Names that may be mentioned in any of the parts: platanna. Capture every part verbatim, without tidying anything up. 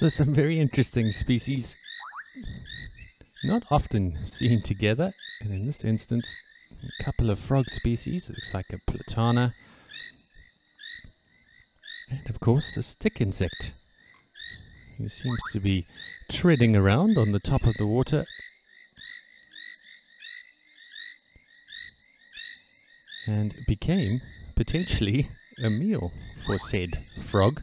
So some very interesting species, not often seen together, and in this instance a couple of frog species. It looks like a platanna, and of course a stick insect who seems to be treading around on the top of the water. And became potentially a meal for said frog.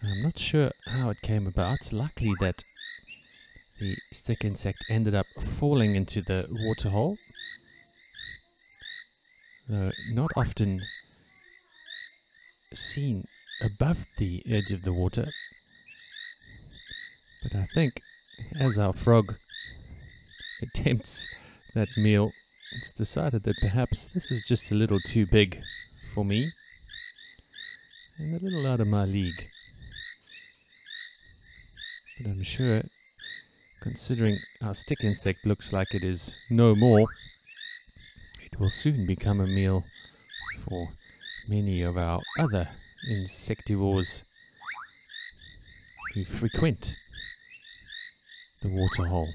I'm not sure how it came about. It's likely that the stick insect ended up falling into the waterhole, though not often seen above the edge of the water. But I think as our frog attempts that meal, it's decided that perhaps this is just a little too big for me and a little out of my league. But I'm sure, considering our stick insect looks like it is no more, it will soon become a meal for many of our other insectivores who frequent the waterhole.